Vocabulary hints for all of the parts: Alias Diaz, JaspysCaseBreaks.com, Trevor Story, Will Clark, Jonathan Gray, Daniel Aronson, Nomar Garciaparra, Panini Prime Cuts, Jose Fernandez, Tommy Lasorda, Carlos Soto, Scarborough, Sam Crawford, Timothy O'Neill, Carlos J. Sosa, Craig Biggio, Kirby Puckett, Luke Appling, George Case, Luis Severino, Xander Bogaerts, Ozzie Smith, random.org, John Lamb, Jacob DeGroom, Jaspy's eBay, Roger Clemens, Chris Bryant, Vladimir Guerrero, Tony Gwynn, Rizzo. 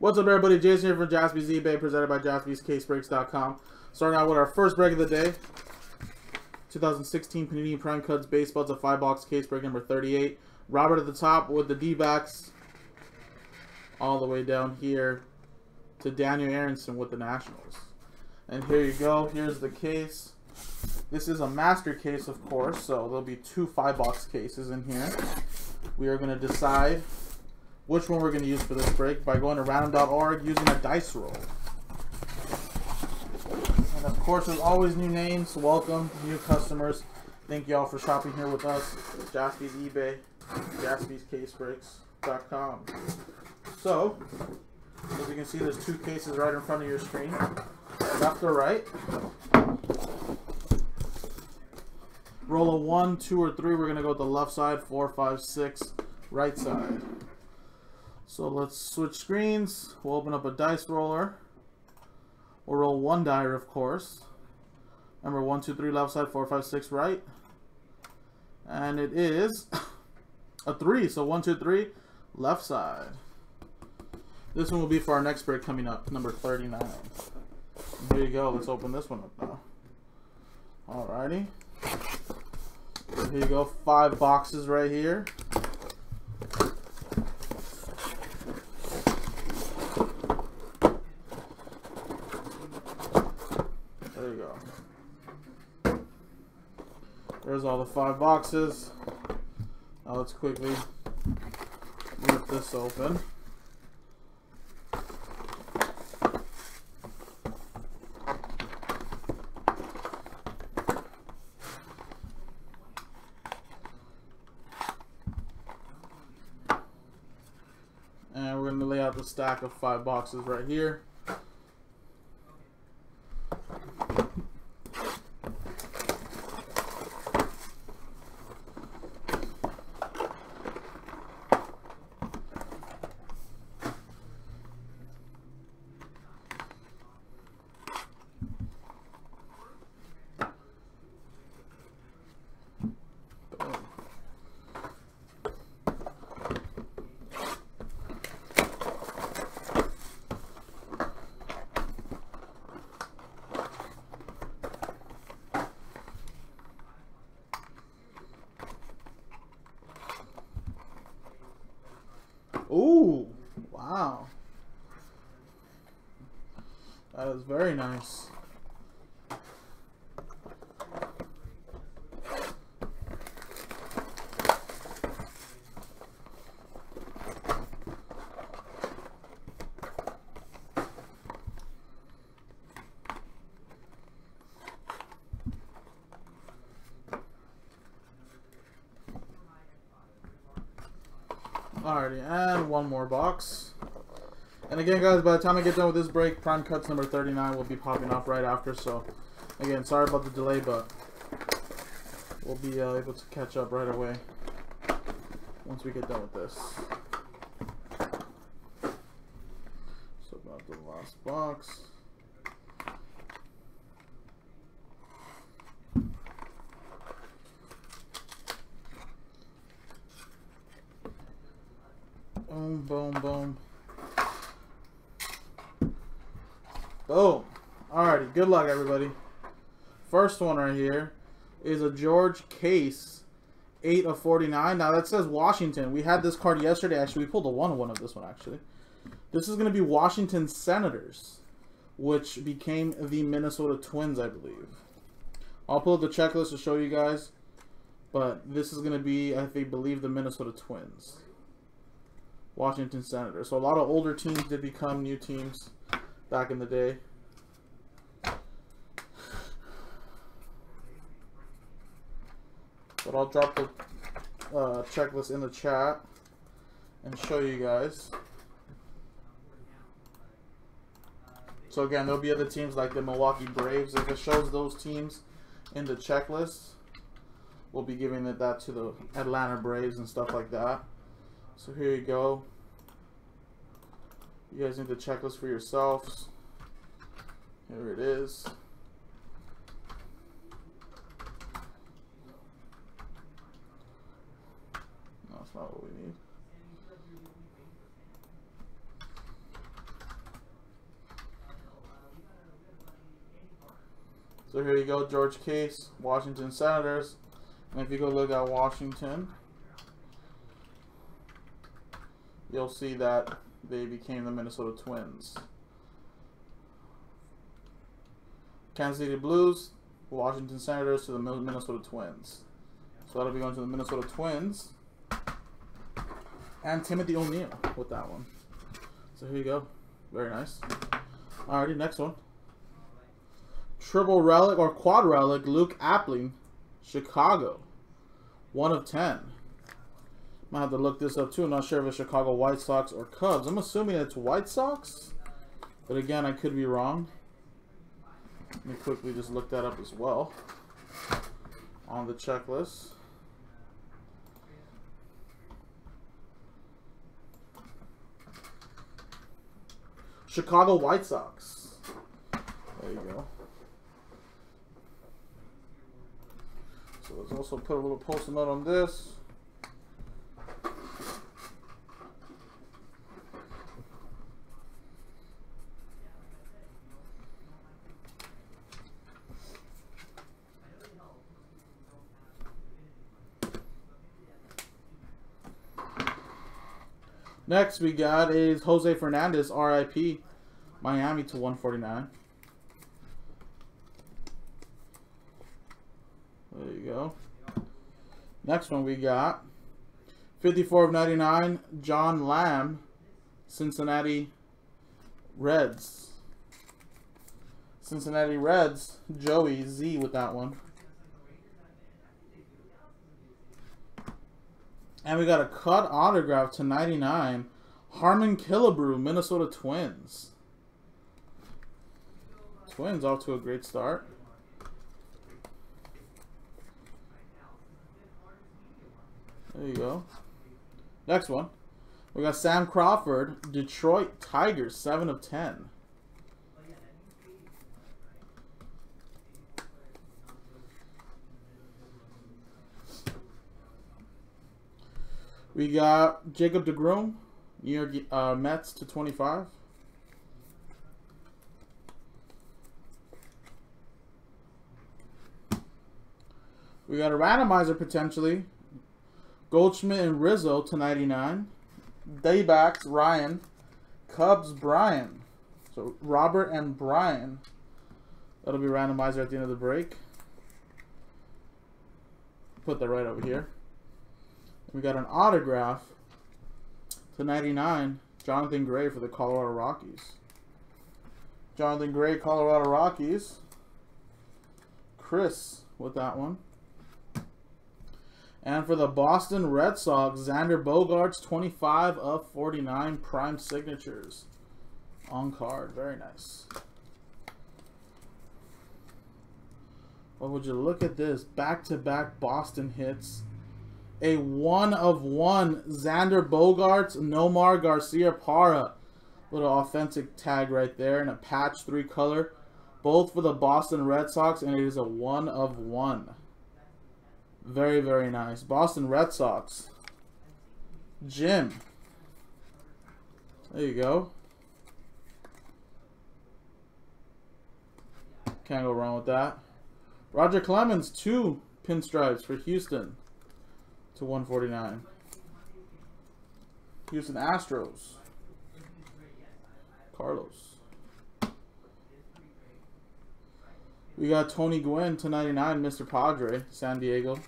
What's up, everybody? Jason here from Jaspy's eBay, presented by JaspysCaseBreaks.com. Starting out with our first break of the day, 2016 Panini Prime Cuts Baseball. It's a 5-box case break number 38. Robert at the top with the D-backs, all the way down here to Daniel Aronson with the Nationals. And here you go. Here's the case. This is a master case, of course, so there'll be two 5-box cases in here. We are going to decide which one we're going to use for this break by going to random.org using a dice roll. And of course, there's always new names. Welcome, new customers. Thank y'all for shopping here with us. Jaspy's eBay, JaspysCaseBreaks.com. So, as you can see, there's two cases right in front of your screen, left or right. Roll a 1, 2, or 3. We're going to go with the left side, 4, 5, 6, right side. So let's switch screens. We'll open up a dice roller. We'll roll one die, of course. Remember, 1, 2, 3, left side, 4, 5, 6, right. And it is a 3. So 1, 2, 3, left side. This one will be for our next break coming up, number 39. There you go. Let's open this one up now. Alrighty. Here you go. 5 boxes right here. There you go. There's all the 5 boxes. Now let's quickly rip this open. And we're going to lay out the stack of 5 boxes right here. Ooh, wow. That is very nice. Alrighty, and one more box. And again, guys, by the time I get done with this break, Prime Cuts number 39 will be popping off right after. So, again, sorry about the delay, but we'll be able to catch up right away once we get done with this. So, about the last box. Boom, boom, boom. Boom. Alrighty, good luck, everybody. First one right here is a George Case, 8 of 49. Now, that says Washington. We had this card yesterday. Actually, we pulled a 1-1 of this one, actually. This is going to be Washington Senators, which became the Minnesota Twins, I believe. I'll pull up the checklist to show you guys, but this is going to be, I think, believe the Minnesota Twins. Washington Senators. So a lot of older teams did become new teams back in the day. But I'll drop the checklist in the chat and show you guys. So again, there'll be other teams like the Milwaukee Braves. If it shows those teams in the checklist, we'll be giving it that to the Atlanta Braves and stuff like that. So here you go. You guys need the checklist for yourselves. Here it is. No, that's not what we need. So here you go, George Case, Washington Senators. And if you go look at Washington, you'll see that they became the Minnesota Twins. Kansas City Blues, Washington Senators to the Minnesota Twins. So that'll be going to the Minnesota Twins. And Timothy O'Neill with that one. So here you go. Very nice. Alrighty, next one. Triple Relic or Quad Relic, Luke Appling, Chicago. 1/10. Might have to look this up too. I'm not sure if it's Chicago White Sox or Cubs. I'm assuming it's White Sox. But again, I could be wrong. Let me quickly just look that up as well on the checklist. Chicago White Sox. There you go. So let's also put a little post-it note on this. Next we got is Jose Fernandez, RIP, Miami to 149. There you go. Next one we got 54/99, John Lamb, Cincinnati Reds. Cincinnati Reds, Joey Z with that one. And we got a cut autograph to 99, Harmon Killebrew, Minnesota Twins. Twins off to a great start. There you go. Next one. We got Sam Crawford, Detroit Tigers, 7/10. We got Jacob DeGroom, New York Mets to 25. We got a randomizer potentially. Goldschmidt and Rizzo to 99. Daybacks, Ryan. Cubs, Brian. So Robert and Brian. That'll be randomizer at the end of the break. Put that right over here. We got an autograph to 99, Jonathan Gray for the Colorado Rockies. Jonathan Gray, Colorado Rockies. Chris with that one. And for the Boston Red Sox, Xander Bogaerts, 25/49 prime signatures on card. Very nice. Well, would you look at this? Back-to-back Boston hits. A 1/1 Xander Bogaerts, Nomar Garciaparra. Little authentic tag right there and a patch 3 color. Both for the Boston Red Sox, and it is a 1/1. Very, very nice. Boston Red Sox. Jim. There you go. Can't go wrong with that. Roger Clemens, 2 pinstripes for Houston. To 149. Houston Astros. Carlos. We got Tony Gwynn to 99. Mr. Padre, San Diego.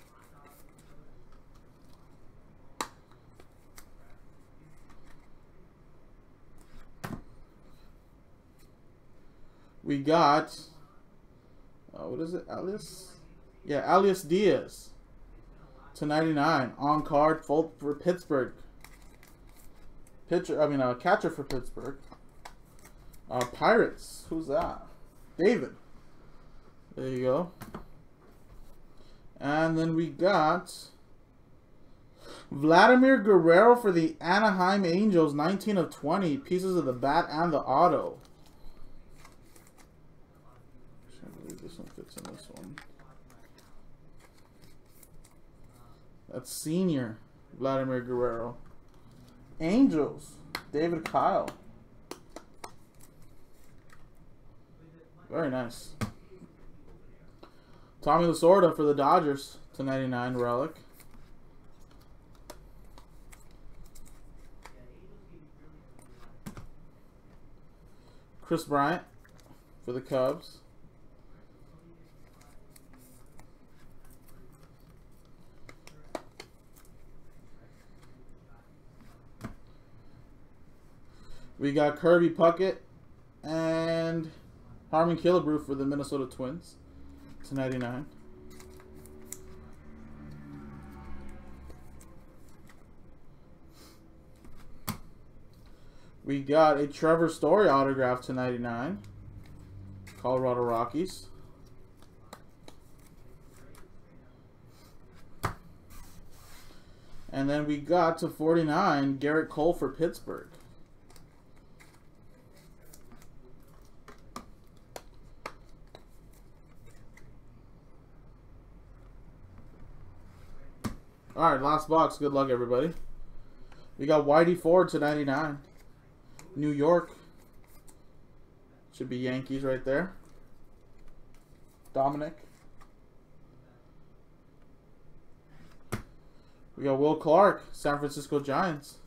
We got. What is it? Alias? Yeah, Alias Diaz. To 99 on card for Pittsburgh. Catcher for Pittsburgh. Pirates. Who's that? David. There you go. And then we got Vladimir Guerrero for the Anaheim Angels, 19/20 pieces of the bat and the auto. I believe this one fits in this one. That's senior Vladimir Guerrero. Angels, David Kyle. Very nice. Tommy Lasorda for the Dodgers /99 relic. Chris Bryant for the Cubs. We got Kirby Puckett and Harmon Killebrew for the Minnesota Twins /99. We got a Trevor Story autograph /99, Colorado Rockies. And then we got /49 Garrett Cole for Pittsburgh. All right, last box. Good luck, everybody. We got Whitey Ford /99. New York. Should be Yankees right there. Dominic. We got Will Clark, San Francisco Giants.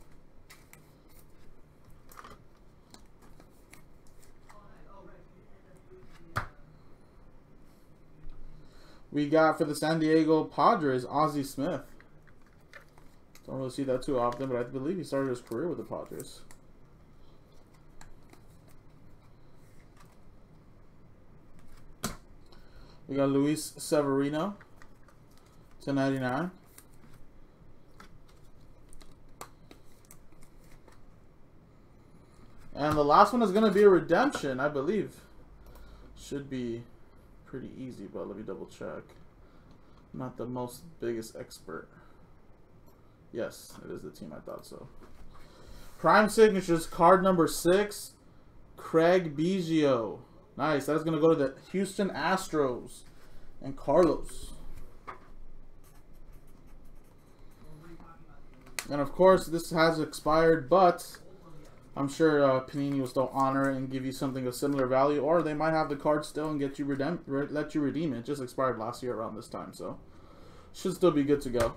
We got for the San Diego Padres, Ozzie Smith. Don't really see that too often, but I believe he started his career with the Padres. We got Luis Severino /99. And the last one is going to be a redemption, I believe. Should be pretty easy, but let me double check. I'm not the most biggest expert. Yes, it is the team. I thought so. Prime signatures, card number 6, Craig Biggio. Nice. That's going to go to the Houston Astros and Carlos. And, of course, this has expired, but I'm sure Panini will still honor it and give you something of similar value, or they might have the card still and get you let you redeem it. It just expired last year around this time, so should still be good to go.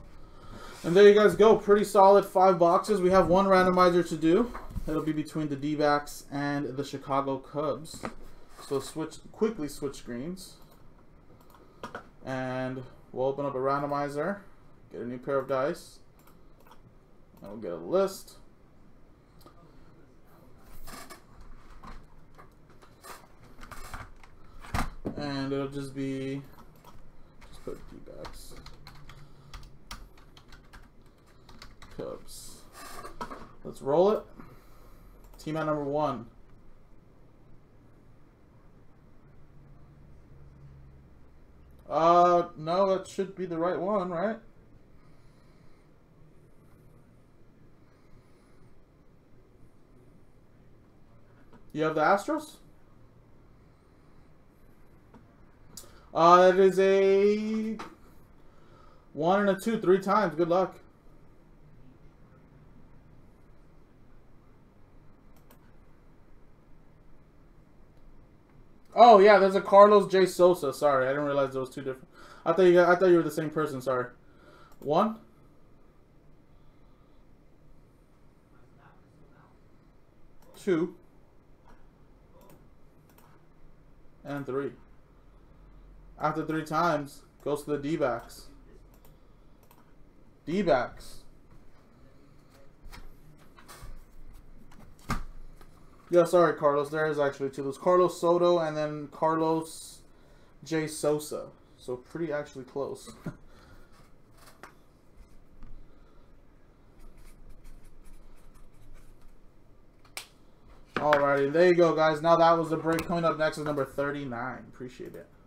And there you guys go. Pretty solid 5 boxes. We have 1 randomizer to do. It'll be between the D-backs and the Chicago Cubs. So quickly switch screens. And we'll open up a randomizer. Get a new pair of dice. And we'll get a list. And it'll just be... just put D-backs. Cubs. Let's roll it. Team out number 1. No, that should be the right one, right? You have the Astros? It is a 1 and a 2, 3 times. Good luck. Oh yeah, there's a Carlos J. Sosa. Sorry, I didn't realize there was 2 different. I thought you were the same person. Sorry. 1. Two. And 3. After 3 times, goes to the D-backs. D-backs. Yeah, sorry, Carlos. There is actually 2. There's Carlos Soto and then Carlos J. Sosa. So pretty actually close. Alrighty, there you go, guys. Now that was the break. Coming up next is number 39. Appreciate it.